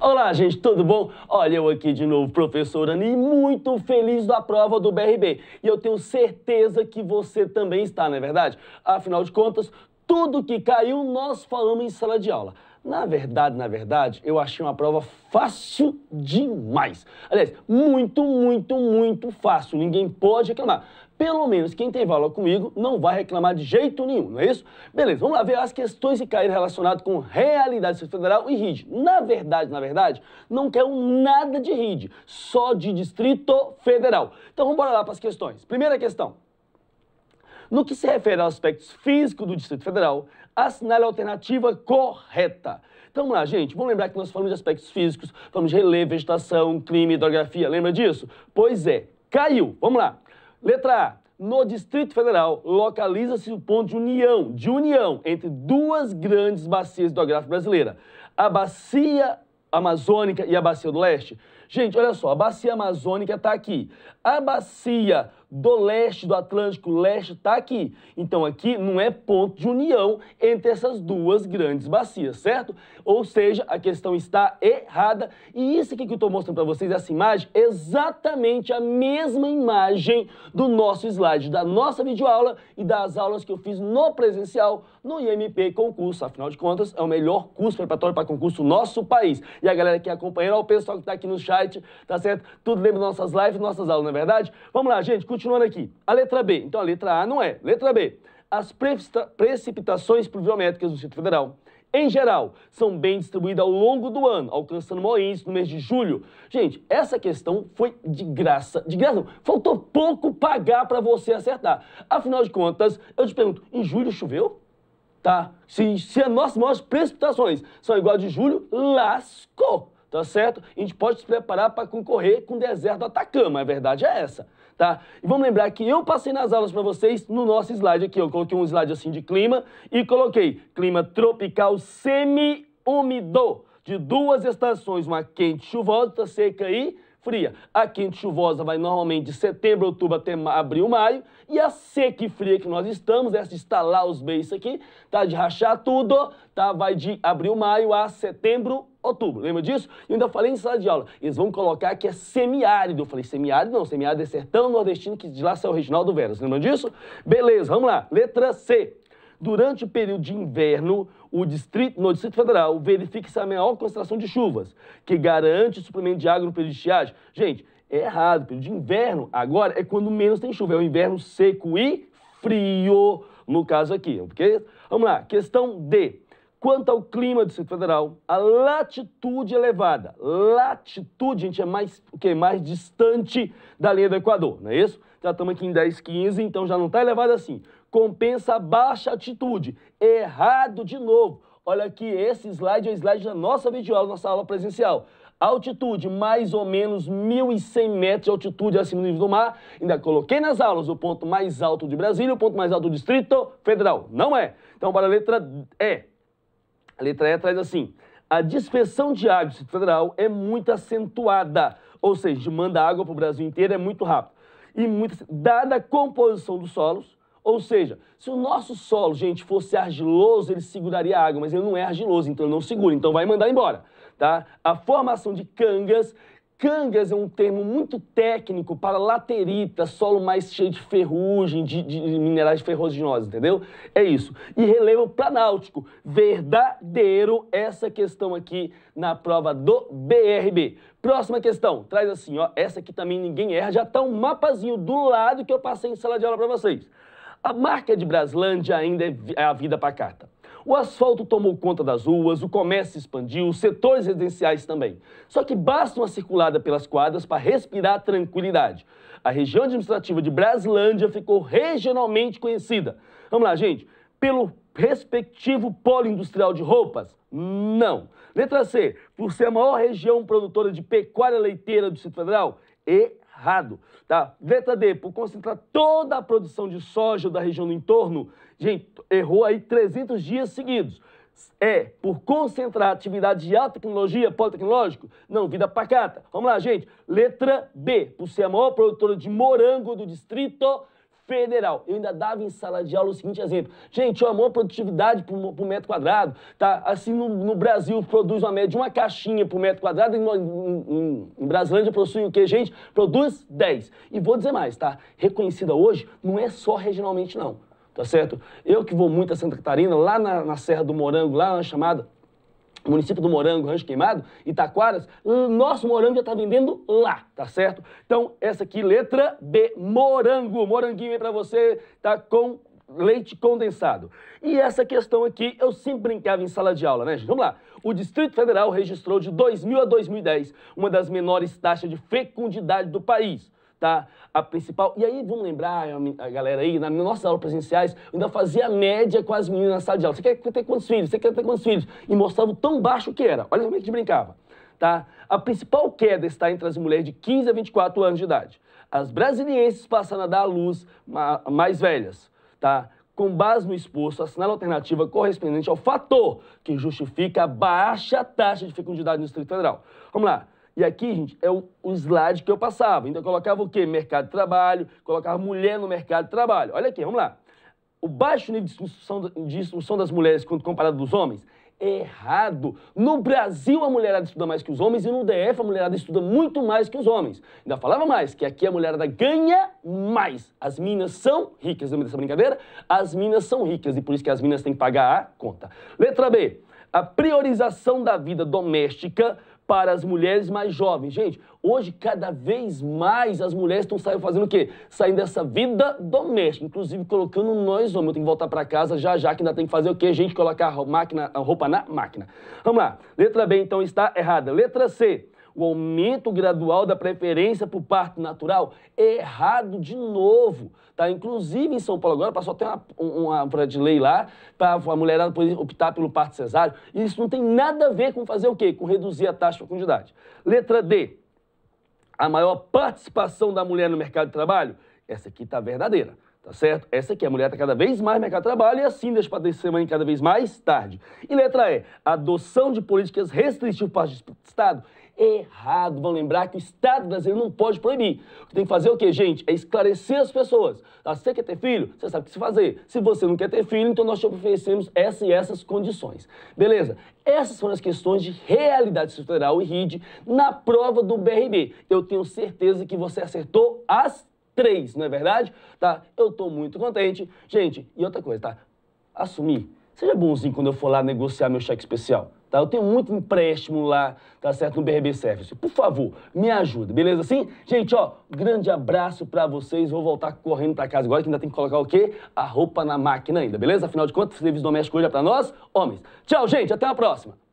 Olá, gente, tudo bom? Olha, eu aqui de novo, professor Ani, muito feliz da prova do BRB. E eu tenho certeza que você também está, não é verdade? Afinal de contas, tudo que caiu, nós falamos em sala de aula. Na verdade, eu achei uma prova fácil demais. Aliás, muito fácil, ninguém pode reclamar. Pelo menos quem teve aula comigo não vai reclamar de jeito nenhum, não é isso? Beleza, vamos lá ver as questões que caíram relacionadas com realidade do Distrito Federal e RIDE. Na verdade, não quero nada de RIDE, só de Distrito Federal. Então vamos lá para as questões. Primeira questão. No que se refere aos aspectos físicos do Distrito Federal, assinale a alternativa correta. Então, vamos lá, gente. Vamos lembrar que nós falamos de aspectos físicos, falamos de relevo, vegetação, clima, hidrografia. Lembra disso? Pois é. Caiu. Vamos lá. Letra A. No Distrito Federal, localiza-se o ponto de união entre duas grandes bacias hidrográficas brasileiras. A bacia amazônica e a bacia do leste. Gente, olha só, a bacia amazônica está aqui. A bacia do leste do Atlântico Leste está aqui. Então aqui não é ponto de união entre essas duas grandes bacias, certo? Ou seja, a questão está errada. E isso aqui que eu estou mostrando para vocês, essa imagem, é exatamente a mesma imagem do nosso slide, da nossa videoaula e das aulas que eu fiz no presencial, no IMP Concurso. Afinal de contas, é o melhor curso preparatório para concurso do nosso país. E a galera que acompanha, o pessoal que está aqui no chat, tá certo? Tudo lembra das nossas lives, nossas aulas, não é verdade? Vamos lá, gente, continuando aqui. A letra B. Então, a letra A não é. Letra B. As precipitações pluviométricas do Distrito Federal, em geral, são bem distribuídas ao longo do ano, alcançando o maior índice no mês de julho. Gente, essa questão foi de graça. De graça não. Faltou pouco pagar para você acertar. Afinal de contas, eu te pergunto, em julho choveu? Tá? Se as nossas maiores precipitações são iguais de julho, lascou. Tá certo? A gente pode se preparar para concorrer com o deserto do Atacama, a verdade é essa, tá? E vamos lembrar que eu passei nas aulas para vocês no nosso slide aqui, eu coloquei um slide assim de clima e coloquei clima tropical semi-úmido, de duas estações, uma quente, chuvosa, seca e fria. A quente chuvosa vai normalmente de setembro, outubro até abril, maio, e a seca e fria que nós estamos, essa de estalar os beijos aqui, tá? De rachar tudo, tá? Vai de abril, maio a setembro, outubro, lembra disso? Eu ainda falei em sala de aula, eles vão colocar que é semiárido. Eu falei semiárido não, semiárido é sertão nordestino, que de lá saiu o Reginaldo Veras, lembra disso? Beleza, vamos lá. Letra C. Durante o período de inverno, no Distrito Federal, verifica-se a maior concentração de chuvas, que garante o suprimento de água no período de estiagem. Gente, é errado, período de inverno agora é quando menos tem chuva, é o inverno seco e frio, no caso aqui, ok? Vamos lá, questão D. Quanto ao clima do Distrito Federal, a latitude elevada. Latitude, gente, é mais distante da linha do Equador, não é isso? Já estamos aqui em 10,15, então já não está elevado assim. Compensa a baixa altitude. Errado de novo. Olha aqui, esse slide é o slide da nossa videoaula, nossa aula presencial. Altitude, mais ou menos 1.100 metros de altitude acima do nível do mar. Ainda coloquei nas aulas o ponto mais alto de Brasília, o ponto mais alto do Distrito Federal. Não é. Então, bora a letra E. A letra E traz assim, a dispersão de água do Distrito Federal é muito acentuada, ou seja, manda água para o Brasil inteiro é muito rápido. E muito, dada a composição dos solos, ou seja, se o nosso solo, gente, fosse argiloso, ele seguraria a água, mas ele não é argiloso, então ele não segura, então vai mandar embora, tá? A formação de cangas. Cangas é um termo muito técnico para laterita, solo mais cheio de ferrugem, de minerais ferruginosos, entendeu? É isso. E relevo planáutico. Verdadeiro essa questão aqui na prova do BRB. Próxima questão. Traz assim, ó. Essa aqui também ninguém erra. Já tá um mapazinho do lado que eu passei em sala de aula para vocês. A marca de Brasilândia ainda é a vida pacata. O asfalto tomou conta das ruas, o comércio expandiu, os setores residenciais também. Só que basta uma circulada pelas quadras para respirar tranquilidade. A região administrativa de Brasilândia ficou regionalmente conhecida. Vamos lá, gente. Pelo respectivo polo industrial de roupas? Não. Letra C. Por ser a maior região produtora de pecuária leiteira do Distrito Federal? Errado, tá? Letra D, por concentrar toda a produção de soja da região do entorno, gente, errou aí 300 dias seguidos. É, por concentrar atividade de alta tecnologia, polo tecnológico? Não, vida pacata. Vamos lá, gente. Letra B, por ser a maior produtora de morango do Distrito Federal. Eu ainda dava em sala de aula o seguinte exemplo. Gente, ó, a maior produtividade por metro quadrado, tá? Assim, no Brasil produz uma média de uma caixinha por metro quadrado, em Brasilândia produz o quê, gente? Produz 10. E vou dizer mais, tá? Reconhecida hoje, não é só regionalmente, não, tá certo? Eu que vou muito a Santa Catarina, lá na Serra do Morango, lá na chamada município do Morango, Rancho Queimado, Itaquaras, nosso morango já está vendendo lá, tá certo? Então, essa aqui, letra B, morango, moranguinho aí pra você, tá com leite condensado. E essa questão aqui, eu sempre brincava em sala de aula, né, gente? Vamos lá. O Distrito Federal registrou de 2000 a 2010 uma das menores taxas de fecundidade do país. Tá? A principal. E aí, vamos lembrar, a galera aí, nas nossas aulas presenciais, eu ainda fazia a média com as meninas na sala de aula. Você quer ter quantos filhos? Você quer ter quantos filhos? E mostrava o tão baixo que era. Olha como é que a gente brincava. Tá? A principal queda está entre as mulheres de 15 a 24 anos de idade. As brasilienses passaram a dar à luz mais velhas. Tá? Com base no exposto, assinale a alternativa correspondente ao fator que justifica a baixa taxa de fecundidade no Distrito Federal. Vamos lá. E aqui, gente, é o slide que eu passava. Então, eu colocava o quê? Mercado de trabalho, colocava mulher no mercado de trabalho. Olha aqui, vamos lá. O baixo nível de instrução das mulheres quando comparado dos homens é errado. No Brasil, a mulherada estuda mais que os homens e no DF, a mulherada estuda muito mais que os homens. Ainda falava mais, que aqui a mulherada ganha mais. As minas são ricas. Lembra dessa brincadeira? As minas são ricas e por isso que as minas têm que pagar a conta. Letra B. A priorização da vida doméstica para as mulheres mais jovens. Gente, hoje, cada vez mais, as mulheres estão saindo fazendo o quê? Saindo dessa vida doméstica, inclusive colocando nós homens. Eu tenho que voltar para casa já, que ainda tem que fazer o quê, gente? Colocar a roupa na máquina. Vamos lá. Letra B, então, está errada. Letra C. O aumento gradual da preferência por parto natural é errado de novo, tá? Inclusive, em São Paulo agora, passou até uma de lei lá para a mulherada poder optar pelo parto cesáreo. E isso não tem nada a ver com fazer o quê? Com reduzir a taxa de fecundidade. Letra D. A maior participação da mulher no mercado de trabalho. Essa aqui tá verdadeira. Tá certo? Essa aqui, a mulher está cada vez mais no mercado de trabalho e assim deixa para descer mãe cada vez mais tarde. E letra E, adoção de políticas restritivas para o Estado. Errado. Vão lembrar que o Estado brasileiro não pode proibir. O que tem que fazer é o quê, gente? É esclarecer as pessoas. Se você quer ter filho, você sabe o que se fazer. Se você não quer ter filho, então nós te oferecemos essa e essas condições. Beleza? Essas foram as questões de realidade estrutural e RIDE na prova do BRB. Eu tenho certeza que você acertou as 3, não é verdade? Tá? Eu tô muito contente. Gente, e outra coisa, tá? Assumir. Seja bonzinho quando eu for lá negociar meu cheque especial, tá? Eu tenho muito empréstimo lá, tá certo? No BRB Service. Por favor, me ajuda, beleza assim? Gente, ó, grande abraço pra vocês. Vou voltar correndo pra casa agora, que ainda tem que colocar o quê? A roupa na máquina ainda, beleza? Afinal de contas, serviço doméstico hoje é pra nós, homens. Tchau, gente. Até a próxima.